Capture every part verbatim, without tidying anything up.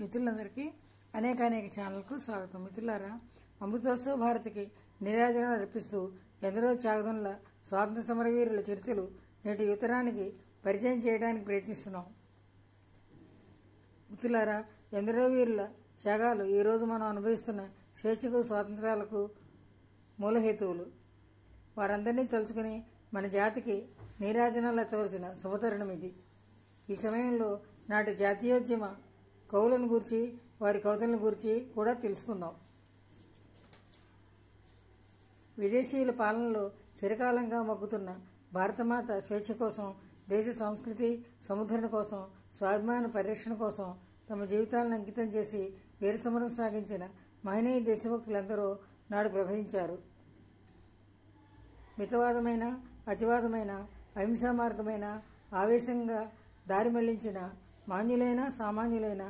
మిత్రులందరికీ అనేక అనేక ఛానల్కు స్వాగతం. మిత్రులారా, అమృతోత్సవ భారతికి నిరాజన అర్పిస్తూ ఎందరో త్యాగదనుల స్వాతంత్ర సమరవీరుల చరిత్రలు నేటి యువతరానికి పరిచయం చేయడానికి ప్రయత్నిస్తున్నాం. మిత్రులారా, ఎందరో వీరుల త్యాగాలు ఈరోజు మనం అనుభవిస్తున్న స్వేచ్ఛకు స్వాతంత్రాలకు మూలహేతువులు. వారందరినీ తలుచుకుని మన జాతికి నీరాజనాలు ఎత్తవలసిన శుభతరుణం ఇది. ఈ సమయంలో నాటి జాతీయోద్యమ కవులను గురించి, వారి కవితలను గురించి కూడా తెలుసుకుందాం. విదేశీయుల పాలనలో చిరకాలంగా మగ్గుతున్న భారతమాత స్వేచ్ఛ కోసం, దేశ సంస్కృతి సముద్రణ కోసం, స్వాభిమాన పరిరక్షణ కోసం తమ జీవితాలను అంకితం చేసి వీర సమరం సాగించిన మహనీయ దేశభక్తులందరూ నాడు ప్రవహించారు. మితవాదమైన, అతివాదమైన, అహింసా మార్గమైన ఆవేశంగా దారి మళ్లించిన మాన్యులైన, సామాన్యులైన,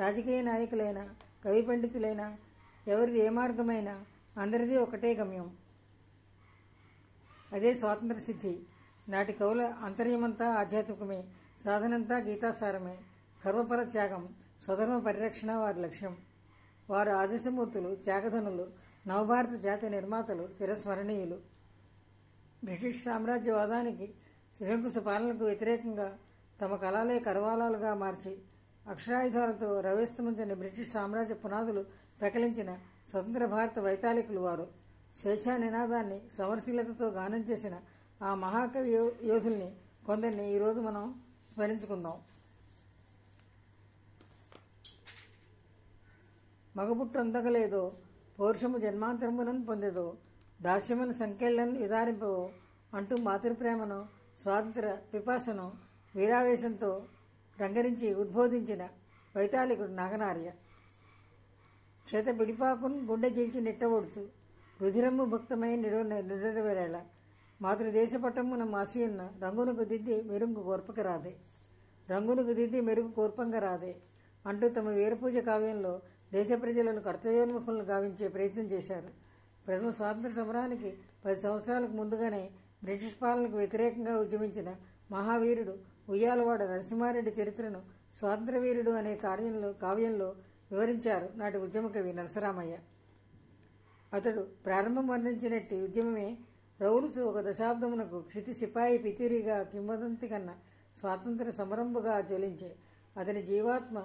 రాజకీయ నాయకులైన, కవి పండితులైన, ఎవరిది ఏ మార్గమైనా అందరిది ఒకటే గమ్యం, అదే స్వాతంత్ర సిద్ధి. నాటి కవుల అంతర్యమంతా ఆధ్యాత్మికమే, సాధనంతా గీతాసారమే. కర్మపర త్యాగం, స్వధర్మ పరిరక్షణ వారి లక్ష్యం. వారు ఆదర్శమూర్తులు, త్యాగధనులు, నవభారత జాతీయ నిర్మాతలు, చిరస్మరణీయులు. బ్రిటిష్ సామ్రాజ్యవాదానికి, నిరంకుశ పాలనకు వ్యతిరేకంగా తమ కళలే కరవాలాలుగా మార్చి అక్షరాయుధాలతో రవేస్తమించిన బ్రిటిష్ సామ్రాజ్య పునాదులు ప్రకలించిన స్వతంత్ర భారత వైతాళికులు వారు. స్వేచ్ఛా నినాదాన్ని సమరశీలతతో గానం చేసిన ఆ మహాకవి యోధుల్ని కొందరిని ఈరోజు మనం స్మరించుకుందాం. మగబుట్టు అందగలేదో, పౌరుషము జన్మాంతరములను పొందేదో, దాస్యమును సంఖ్యలను విదారింపవో అంటూ మాతృప్రేమను, స్వాతంత్ర పిపాసను వీరావేశంతో రంగరించి ఉద్బోధించిన వైతాళికుడు నాగనార్య. చేత బిడిపాకును గుండె జీల్చి నెట్టవోడుచు రుధిరమ్ము భక్తమై నిడవన నిడదవేళ మాతృదేశ పటమున మాసియున్న రంగునకు దిద్ది మెరుగు కోర్పక రాదే, రంగునకు దిద్ది మెరుగు కోర్పంగా రాదే అంటూ తమ వీరపూజ కావ్యంలో దేశ ప్రజలను కర్తవ్యోన్ముఖులను గావించే ప్రయత్నం చేశారు. ప్రథమ స్వాతంత్ర సమరానికి పది సంవత్సరాలకు ముందుగానే బ్రిటిష్ పాలనకు వ్యతిరేకంగా ఉద్యమించిన మహావీరుడు ఉయ్యాలవాడ నరసింహారెడ్డి చరిత్రను స్వాతంత్ర వీరుడు అనే కార్యంలో కావ్యంలో వివరించారు నాటి ఉద్యమ కవి నరసరామయ్య. అతడు ప్రారంభం వర్ణించినట్టి ఉద్యమమే రౌలుసు ఒక దశాబ్దమునకు క్షితి సిపాయి పితూరిగా, కింవదంతి కన్నా స్వాతంత్ర సమరంబుగా జ్వలించే అతని జీవాత్మ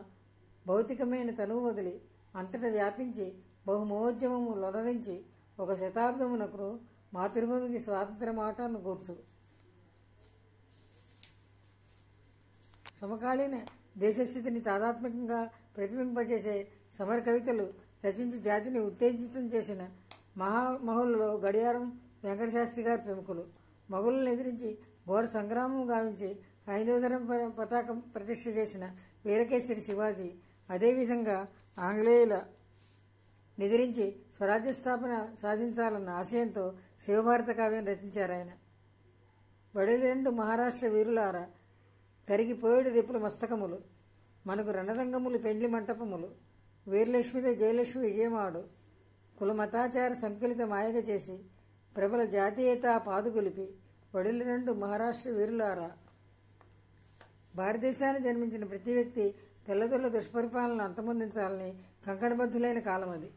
భౌతికమైన తనువు వదిలి అంతటా వ్యాపించి బహుమోద్యమము లొలరించి ఒక శతాబ్దమునకు మాతృభూమికి స్వాతంత్ర మాటను గూర్చు. సమకాలీన దేశస్థితిని తాదాత్మకంగా ప్రతిబింబచేసే సమర కవితలు రచించి జాతిని ఉత్తేజితం చేసిన మహామహుల్లో గడియారం వెంకటశాస్త్రి గారు ప్రముఖులు. మొఘలులను ఎదిరించి ఘోర సంగ్రామం గావించి హైందవధర్మ పతాకం ప్రతిష్ఠ చేసిన వీరకేశ్వరి శివాజీ, అదేవిధంగా ఆంగ్లేయుల నిద్రించి స్వరాజ్య స్థాపన సాధించాలన్న ఆశయంతో శివభారత కావ్యం రచించారు ఆయన. వడలేండు మహారాష్ట్ర వీరులారా, కరిగిపోయేడు రేపుల మస్తకములు, మనకు రణరంగములు పెండ్లి మంటపములు, వీరలక్ష్మితో జయలక్ష్మి విజయమాడు, కులమతాచార సంకులిత మాయగ చేసి ప్రబల జాతీయత పాదుగొలిపి వడలేండు మహారాష్ట్ర వీరులారా. భారతదేశాన్ని జన్మించిన ప్రతి వ్యక్తి తెల్లదొల్ల దుష్పరిపాలన అంతమొందించాలని కంకణబద్ధులైన కాలం అది.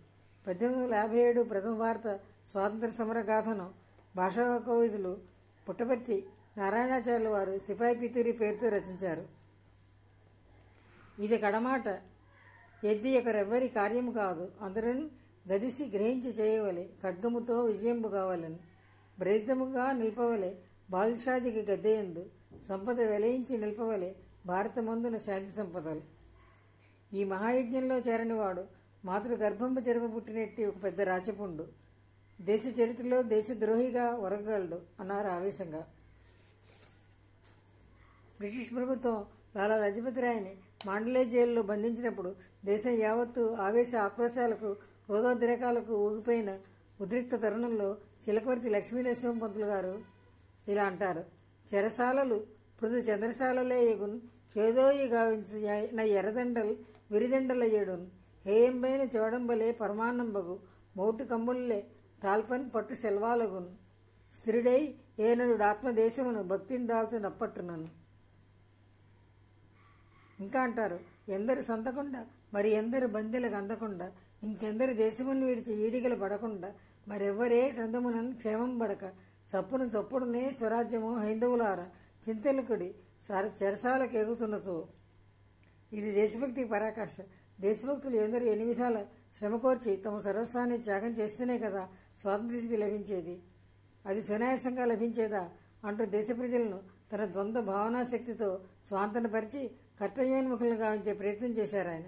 పద్దెనిమిది వందల యాభై ఏడు ప్రథమ భారత స్వాతంత్ర సమరగాథను భాషా కవిదులు పుట్టపర్తి నారాయణాచార్యుల వారు సిపాయి పితూరి పేరుతో రచించారు. ఇది కడమాట ఎద్ది ఒకరెవ్వరి కార్యము కాదు, అందరూ గదిసి గ్రహించి చేయవలే, ఖడ్గముతో విజయంబు కావాలని, బ్రతిముగా నిలపవలే బాదుషాజికి గద్దెయందు, సంపద వెలయించి నిలపవలే భారతమందున శాంతి సంపదలు. ఈ మహాయజ్ఞంలో చేరనివాడు మాతృ గర్భంబ చెరుపు పుట్టినట్టి ఒక పెద్ద రాచపుండు, దేశ చరిత్రలో దేశద్రోహిగా ఒరగలడు అన్నారు ఆవేశంగా. బ్రిటిష్ ప్రభుత్వం లాలా లజపతి రాయ్ని మాండలే జైలులో బంధించినప్పుడు దేశం యావత్తు ఆవేశ ఆక్రోశాలకు, రోదోద్రేకాలకు ఊగిపోయిన ఉద్రిక్త తరుణంలో చిలకవర్తి లక్ష్మీనరసింహ పంతులు గారు ఇలా అంటారు: చెరసాలలు పృథు చంద్రశాలలే ఎగున్ చేదోయి గావించు నా ఎర్రదండల్ విరిదండల ఏడున్, హేయంబైన చోడంబలే పరమాన్నంబగు మోటు కమ్ముల్లే తాల్పని పట్టు సెల్వాలగున్, స్థిరుడై ఏనుడు ఆత్మదేశమును భక్తిని దాల్చునప్పట్టునను. ఇంకా అంటారు: ఎందరి సంతకుండా మరి ఎందరి బందెలకు అందకుండా ఇంకెందరి దేశమును విడిచి ఈడిగలు పడకుండా మరెవ్వరే చందమునన్ క్షేమం పడక చప్పును చప్పుడునే స్వరాజ్యము హైందవులార చింతలకుడి సార చెరసాలకు ఎగుతున్నచో. ఇది దేశభక్తి పరాకాష్ఠ. దేశభక్తులు ఎందరూ ఎన్ని విధాల శ్రమ కోర్చి తమ సర్వస్వాన్ని త్యాగం చేస్తేనే కదా స్వాతంత్ర్యం లభించేది. అది సునాయాసంగా లభించేదా అంటూ దేశ ప్రజలను తన ద్వంద్వ భావనా శక్తితో స్వాంతనపరిచి కర్తవ్యోన్ముఖులను గావించే ప్రయత్నం చేశారు ఆయన.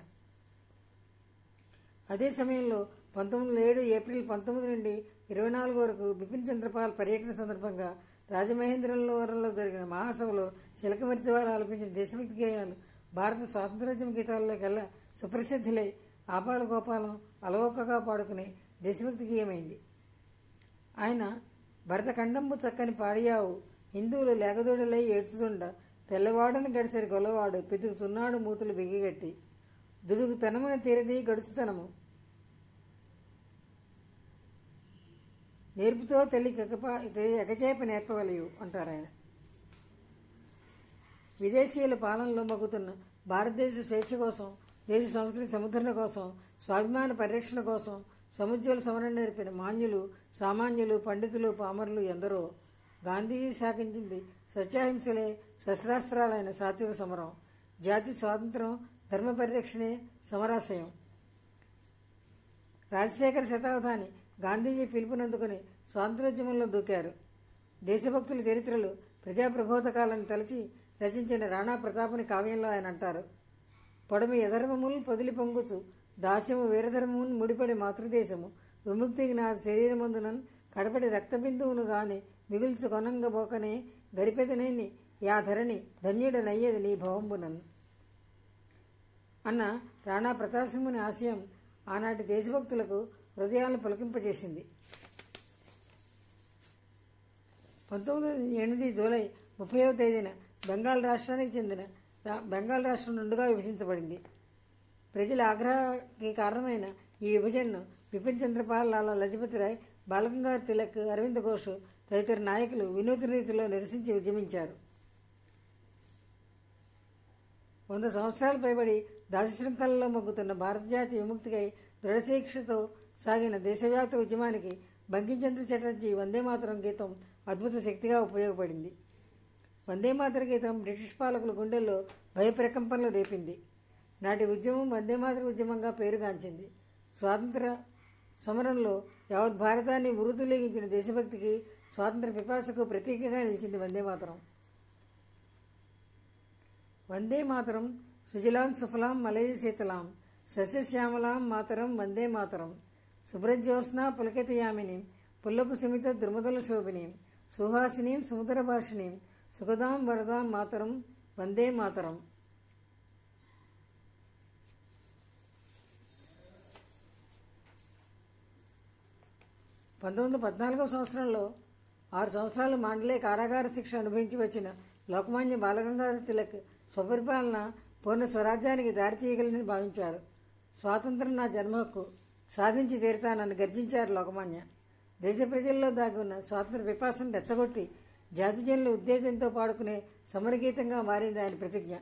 అదే సమయంలో పంతొమ్మిది వందల ఏడు ఏప్రిల్ పంతొమ్మిది నుండి ఇరవై నాలుగు వరకు బిపిన్ చంద్రపాల్ పర్యటన సందర్భంగా రాజమహేంద్రవరంలో జరిగిన మహాసభలో చిలకమర్తి వారు ఆలపించిన దేశభక్తి గేయాలు భారత స్వాతంత్ర్యోద్యమ గీతాల్లో కల్లా సుప్రసిద్ధులై ఆపాల గోపాలం అలవోకగా పాడుకునే దేశభక్తి గీయమైంది. ఆయన భరతఖండంబు చక్కని పాడియావు హిందువులు లేకదోడలై ఏడ్చుచుండ తెల్లవాడని గడిసరి గొల్లవాడు పితుకుచున్నాడు మూతులు బిగిగట్టి దుడుగుతనమున తీరది గడుచుతనము నేర్పుతో తల్లి కకపా ఎగచేప నేర్పవలయు అంటారు ఆయన. విదేశీయుల పాలనలో మగ్గుతున్న భారతదేశ స్వేచ్ఛ కోసం, దేశ సంస్కృతి సముద్రణ కోసం, స్వాభిమాన పరిరక్షణ కోసం సముజ్వల సమరం నేర్పిన మాన్యులు, సామాన్యులు, పండితులు, పామరులు ఎందరో. గాంధీజీ సాగించింది సత్యాహింసలే శస్త్రాస్త్రాలైన సాత్విక సమరం. జాతి స్వాతంత్రం, ధర్మ పరిరక్షణే సమరాశయం. రాజశేఖర శతాబ్దాన్ని గాంధీజీ పిలుపునందుకుని స్వాతంత్రోద్యమంలో దూకారు. దేశభక్తుల చరిత్రలు ప్రజాప్రబోధకాలను తలచి రచించిన రాణా ప్రతాపని కావ్యంలో ఆయన అంటారు: పొడమి యధర్మములు పొదిలి పొంగుచు దాస్యము వీరధర్మమును ముడిపడి మాతృదేశము విముక్తికి నా శరీరమందునన్ కడపడి రక్తబిందువును గాని మిగుల్చు కొనంగబోకనే గరిపెదనేని యా ధరణి ధన్యుడనయ్యేది నీ భవంబునన్ అన్న రాణా ప్రతాపసింహుని ఆశయం ఆనాటి దేశభక్తులకు హృదయాలను పులకింపజేసింది. పంతొమ్మిది ఎనిమిది జూలై ముప్పైవ తేదీన బెంగాల్ రాష్ట్రానికి చెందిన బెంగాల్ రాష్ట్రం రెండుగా విభజించబడింది. ప్రజల ఆగ్రహానికి కారణమైన ఈ విభజనను బిపిన్ చంద్రపాల్, లాలా లజపతి రాయ్, బాలగంగాధర్ తిలక్, అరవింద్ ఘోష్ తదితర నాయకులు వినూత్న రీతిలో నిరసించి ఉద్యమించారు. వంద సంవత్సరాలు పైబడి దాశశృంఖలలో మొగ్గుతున్న భారత జాతి విముక్తికై దృఢశీక్షతో సాగిన దేశవ్యాప్త ఉద్యమానికి బంకించంద్ర చటర్జీ వందే మాతరం గీతం అద్భుత శక్తిగా ఉపయోగపడింది. వందే మాతర గీతం బ్రిటిష్ పాలకుల గుండెల్లో భయప్రకంపనలు రేపింది. నాటి ఉద్యమం వందే మాతర ఉద్యమంగా పేరుగాంచింది. స్వాతంత్ర సమరంలో యావత్ భారతాన్ని ఉరుతులేగించిన దేశభక్తికి, స్వాతంత్ర పిపాసకు ప్రతీకగా నిలిచింది వందే మాతరం. వందే మాతరం సుజలాం సుఫలాం మలయ శీతలాం సస్యశ్యామలాం మాతరం వందే మాతరం శుభ్రజ్యోత్స్నా పులకితయామిని పుల్లకు సుమిత దుర్మదల శోభిని సుహాసినీం సుముదర భాషిణీ సుఖదాం వరదాం మాతరం వందే మాతరం. పంతొమ్మిది వందల పద్నాలుగవ సంవత్సరంలో ఆరు సంవత్సరాలు మాండలే కారాగార శిక్ష అనుభవించి వచ్చిన లోకమాన్య బాలగంగాధర్ తిలక్ స్వపరిపాలన పూర్ణ స్వరాజ్యానికి దారితీయగలని భావించారు. స్వాతంత్రం నా జన్మ హక్కు, సాధించి తీరుతానని గర్జించారు లోకమాన్య. దేశ ప్రజల్లో దాగి ఉన్న స్వాతంత్ర పిపాసను రెచ్చగొట్టి జాతిజనుల ఉద్దేశంతో పాడుకునే సమరగీతంగా మారింది ఆయన ప్రతిజ్ఞ.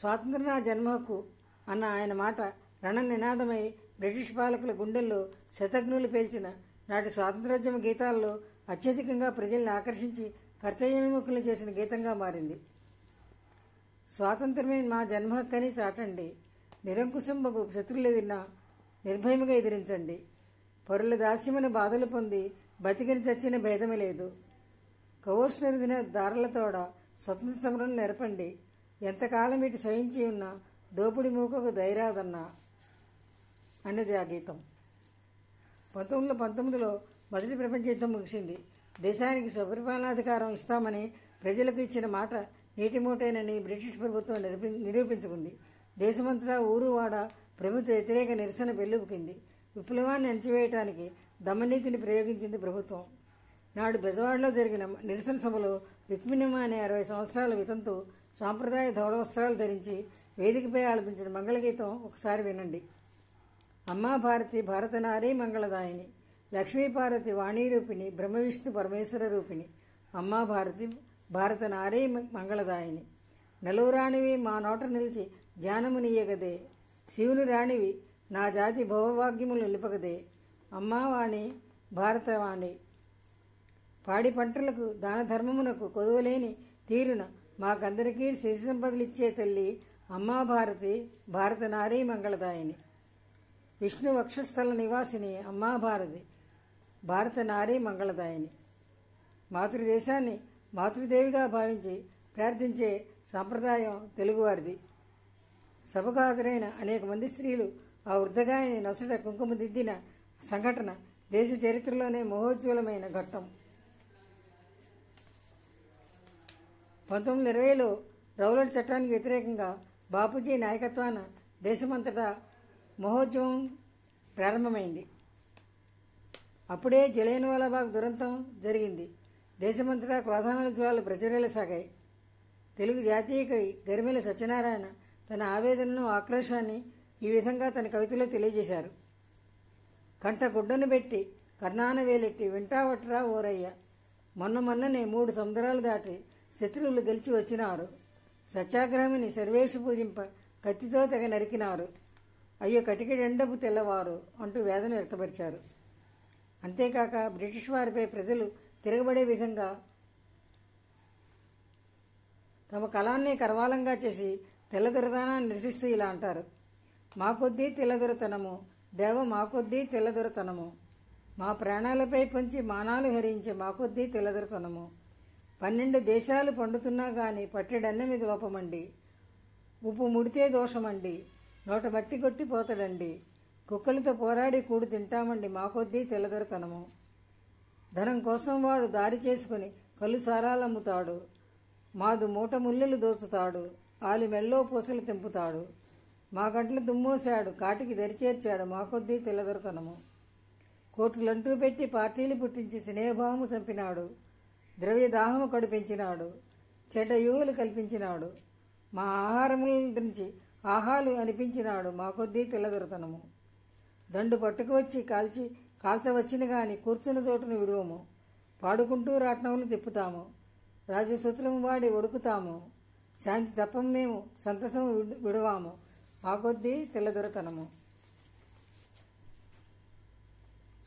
స్వాతంత్రం నా జన్మ హక్కు అన్న ఆయన మాట రణ నినాదమై బ్రిటిష్ పాలకుల గుండెల్లో శతఘ్నులు పేల్చిన నాటి స్వాతంత్రోద్యమ గీతాల్లో అత్యధికంగా ప్రజల్ని ఆకర్షించి కర్తవ్యోన్ముఖులను చేసిన గీతంగా మారింది. స్వాతంత్రమే మా జన్మ హక్కని చాటండి, నిరంకుశంబకు శత్రులెదిరినా నిర్భయముగా ఎదిరించండి, పరుల దాస్యమైన బాధలు పొంది బతికిని చచ్చిన భేదమే లేదు, కవోష్ణరిదిన దారులతోడ స్వతంత్ర సమరం నెరపండి, ఎంతకాలం వీటి సహించి ఉన్న దోపిడి మూకకు దైరాదన్నా అన్నది ఆ గీతం. పంతొమ్మిది వందల పంతొమ్మిదిలో మొదటి ప్రపంచ యుద్ధం ముగిసింది. దేశానికి స్వపరిపాలనాధికారం ఇస్తామని ప్రజలకు ఇచ్చిన మాట నీటి మూటేనని బ్రిటిష్ ప్రభుత్వం నిరూపించుకుంది. దేశమంతటా ఊరు వాడ ప్రభుత్వ వ్యతిరేక నిరసన వెల్లుబుకింది. విప్లవాన్ని అణచివేయటానికి దమనీతిని ప్రయోగించింది ప్రభుత్వం. నాడు బెజవాడలో జరిగిన నిరసన సభలో రుక్మిణమ్మ అనే అరవై సంవత్సరాల వితంతు సాంప్రదాయ ధౌళ వస్త్రాలు ధరించి వేదికపై ఆలపించిన మంగళగీతం ఒకసారి వినండి. అమ్మా భారతి భారతనారీ మంగళదాయిని, లక్ష్మీపార్వతి వాణీరూపిణి, బ్రహ్మవిష్ణు పరమేశ్వర రూపిణి, అమ్మా భారతి భారతనారీ మంగళదాయిని, నలురాణివి మా నోట నిలిచి జ్ఞానము నీయగదే, శివుని రాణివి నా జాతి భవభాగ్యములు నిలుపగదే. అమ్మావాణి భారతవాణి, పాడి పంటలకు దాన ధర్మమునకు కొదువలేని తీరున మాకందరికీ శిశు సంపదలిచ్చే తల్లి అమ్మా భారతి, భారత నారీ మంగళదాయిని. విష్ణు వక్షస్థల నివాసిని అమ్మా భారతి, భారత నారీ మంగళదాయిని. మాతృదేశాన్ని మాతృదేవిగా భావించి ప్రార్థించే సాంప్రదాయం తెలుగువారిది. సభకు హాజరైన అనేక మంది స్త్రీలు ఆ వృద్ధగాయని నొసట కుంకుమ దిద్దిన సంఘటన దేశ చరిత్రలోనే మహోజ్వలమైన ఘట్టం. పంతొమ్మిది ఇరవైలో రౌలట్ చట్టానికి వ్యతిరేకంగా బాపూజీ నాయకత్వాన దేశమంతటా మహోద్యమం ప్రారంభమైంది. అప్పుడే జలియన్వాలాబాగ్ దురంతం జరిగింది. దేశమంతటా క్రోధానోజ్వాలు ప్రచురేలసాగాయి. తెలుగు జాతీయ కవి గరిమెల సత్యనారాయణ తన ఆవేదనను, ఆక్రోశాన్ని ఈ విధంగా తన కవితలో తెలియజేశారు. కంట గుడ్డను పెట్టి కర్ణాన వేలెట్టి వింటావట్రా ఓరయ్య, మొన్న మొన్ననే మూడు సముద్రాలు దాటి శత్రువులు గెలిచి వచ్చినారు. సత్యాగ్రహమిని సర్వేషు పూజింప కత్తితో తెగ నరికినారు. అయ్యో కటికిడెండపు తెల్లవారు అంటూ వేదన వ్యక్తపరిచారు. అంతేకాక బ్రిటిష్ వారిపై ప్రజలు తిరగబడే విధంగా తమ కళాన్ని కర్వాలంగా చేసి తెల్లదొరతనాన్ని నిరసిస్తూ ఇలా అంటారు: మాకొద్దీ తెల్లదొరతనము దేవ, మాకొద్దీ తెల్లదొరతనము, మా ప్రాణాలపై పొంచి మానాలు హరించే మాకొద్దీ తెల్లదొరతనము, పన్నెండు దేశాలు పండుతున్నా గాని పట్టెడన్నెమి దోపమండి, ఉప్పు ముడితే దోషమండి, నోట మట్టి కొట్టి పోతడండి, కుక్కలతో పోరాడి కూడు తింటామండి మాకొద్దీ తెల్లదొరతనము, ధనం కోసం వాడు దారి చేసుకుని కళ్ళు సారాలమ్ముతాడు, మాదు మూట ముల్లెలు దోచుతాడు, ఆలి మెల్లో పూసలు తెంపుతాడు, మా గంటలు దుమ్మోసాడు, కాటికి దరిచేర్చాడు మాకొద్దీ తెల్లదొరతనము, కోర్టులంటూ పెట్టి పార్టీలు పుట్టించి స్నేహభావము చంపినాడు, ద్రవ్య దాహము కడిపించినాడు, చెడ్డ యువులు కల్పించినాడు, మా ఆహారముల నుంచి ఆహాలు అనిపించినాడు మాకొద్దీ తెల్లదొరతనము, దండు పట్టుకు వచ్చి కాల్చి కాల్చవచ్చిన గాని కూర్చున్న చోటును విడువము, పాడుకుంటూ రాట్నములు తిప్పుతాము, రాజసూత్రము వాడి ఒడుకుతాము, శాంతి తప్పం మేము సంతసము విడువాము మాకొద్దీ తెల్లదొరతనము,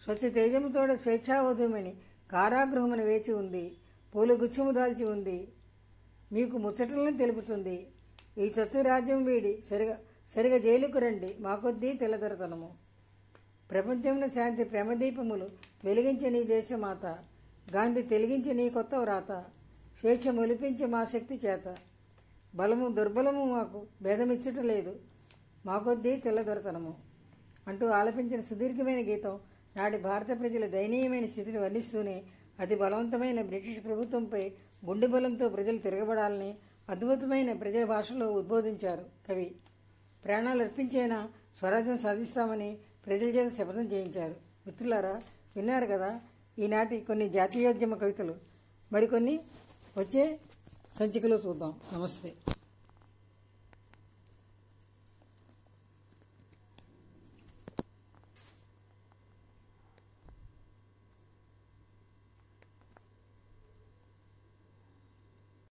స్వచ్ఛ తేజముతోడ స్వేచ్ఛావధుమని కారాగృహమును వేచి ఉంది, పూలగుచ్చము దాల్చి ఉంది, మీకు ముచ్చటలను తెలుపుతుంది, ఈ చచ్చు రాజ్యం వీడి సరిగా సరిగా జైలుకు రండి మాకొద్దీ తెల్లదొరతనము, ప్రపంచంలో శాంతి ప్రేమదీపములు వెలిగించని దేశమాత, గాంధీ తెలిగించని కొత్త వ్రాత, స్వేచ్ఛ ఒలిపించి మా శక్తి చేత, బలము దుర్బలము మాకు భేదమిచ్చుట లేదు మాకొద్దీ తెల్లదొరతనము అంటూ ఆలపించిన సుదీర్ఘమైన గీతం నాటి భారత ప్రజల దయనీయమైన స్థితిని వర్ణిస్తూనే అతి బలవంతమైన బ్రిటిష్ ప్రభుత్వంపై గుండె బలంతో ప్రజలు తిరగబడాలని అద్భుతమైన ప్రజల భాషలో ఉద్బోధించారు కవి. ప్రాణాలు అర్పించైనా స్వరాజ్యం సాధిస్తామని ప్రజల చేత శపథం చేయించారు. మిత్రులారా, విన్నారు కదా ఈనాటి కొన్ని జాతీయోద్యమ కవితలు. మరికొన్ని వచ్చే సంచికలో చూద్దాం. నమస్తే.